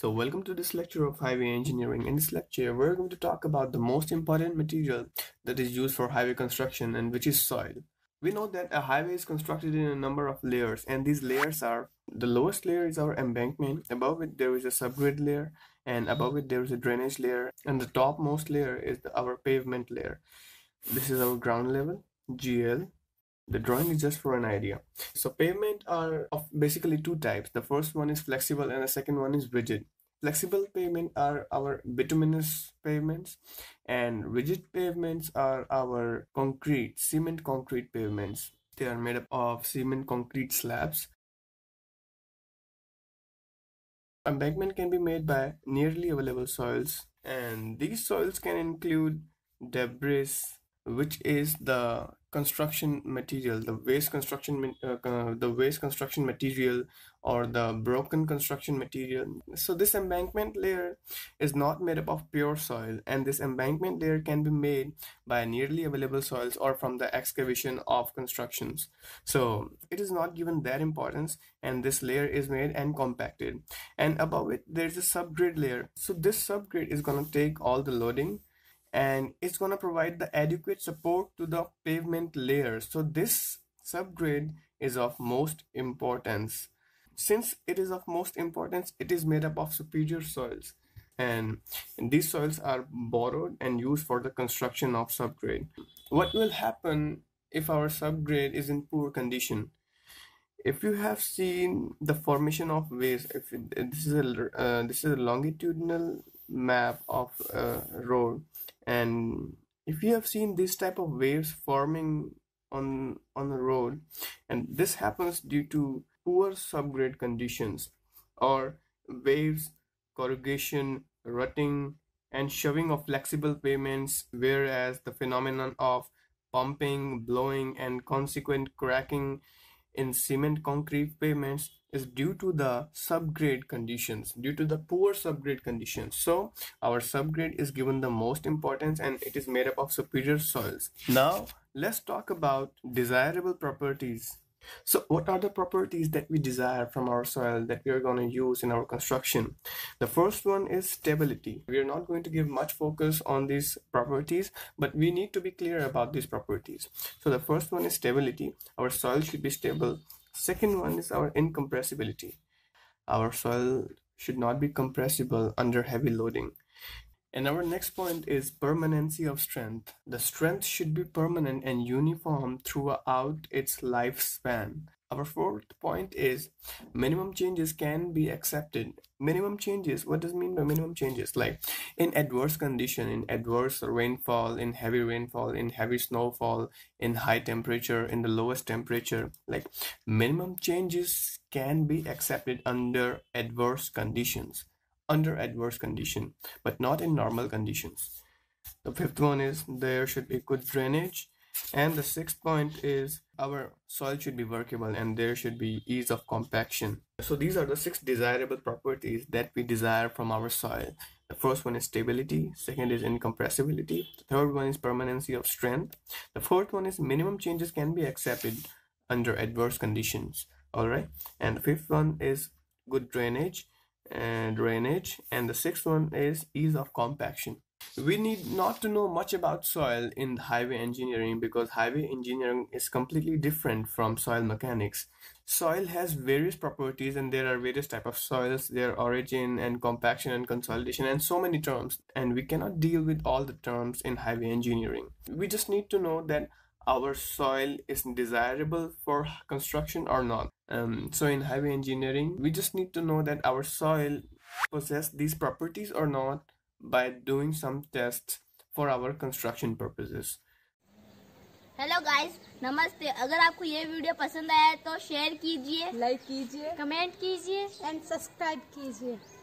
So welcome to this lecture of highway engineering. In this lecture, we're going to talk about the most important material that is used for highway construction, and which is soil. We know that a highway is constructed in a number of layers, and these layers are, the lowest layer is our embankment, above it there is a subgrade layer, and above it there is a drainage layer, and the topmost layer is our pavement layer. This is our ground level, GL. The drawing is just for an idea. So pavement are of basically two types. The first one is flexible and the second one is rigid. Flexible pavement are our bituminous pavements, and rigid pavements are our concrete, cement concrete pavements. They are made up of cement concrete slabs. Embankment can be made by nearly available soils, and these soils can include debris, which is the construction material, the waste construction material or the broken construction material. So this embankment layer is not made up of pure soil, and this embankment layer can be made by nearly available soils or from the excavation of constructions. So it is not given that importance, and this layer is made and compacted, and above it there's a subgrade layer. So this subgrade is going to take all the loading, and it's going to provide the adequate support to the pavement layer. So this subgrade is of most importance. Since it is of most importance, it is made up of superior soils, and these soils are borrowed and used for the construction of subgrade. What will happen if our subgrade is in poor condition? If you have seen the formation of waves, this is a longitudinal map of a road, and if you have seen this type of waves forming on the road, and this happens due to poor subgrade conditions or waves, corrugation, rutting, and shoving of flexible pavements, whereas the phenomenon of pumping, blowing, and consequent cracking in cement concrete pavements is due to the subgrade conditions, due to the poor subgrade conditions. So our subgrade is given the most importance, and it is made up of superior soils. Now let's talk about desirable properties. So what are the properties that we desire from our soil that we are going to use in our construction? The first one is stability. We are not going to give much focus on these properties, but we need to be clear about these properties. So the first one is stability. Our soil should be stable. Second one is our incompressibility. Our soil should not be compressible under heavy loading. And our next point is permanency of strength. The strength should be permanent and uniform throughout its lifespan. Our fourth point is minimum changes can be accepted. Minimum changes, what does it mean by minimum changes? Like in adverse condition, in adverse rainfall, in heavy rainfall, in heavy snowfall, in high temperature, in the lowest temperature, like minimum changes can be accepted under adverse conditions. Under adverse condition, but not in normal conditions. The fifth one is there should be good drainage, and the sixth point is our soil should be workable and there should be ease of compaction. So these are the six desirable properties that we desire from our soil. The first one is stability, second is incompressibility, the third one is permanency of strength, the fourth one is minimum changes can be accepted under adverse conditions, alright, and the fifth one is good drainage, and the sixth one is ease of compaction. We need not to know much about soil in highway engineering, because highway engineering is completely different from soil mechanics. Soil has various properties, and there are various types of soils, their origin and compaction and consolidation, and so many terms, and we cannot deal with all the terms in highway engineering. We just need to know that our soil is desirable for construction or not. So in highway engineering, we just need to know that our soil possesses these properties or not by doing some tests for our construction purposes. Hello guys, namaste. अगर आपको ये video पसंद आया तो share कीजिए, like कीजिए, comment कीजिए, and subscribe कीजिए.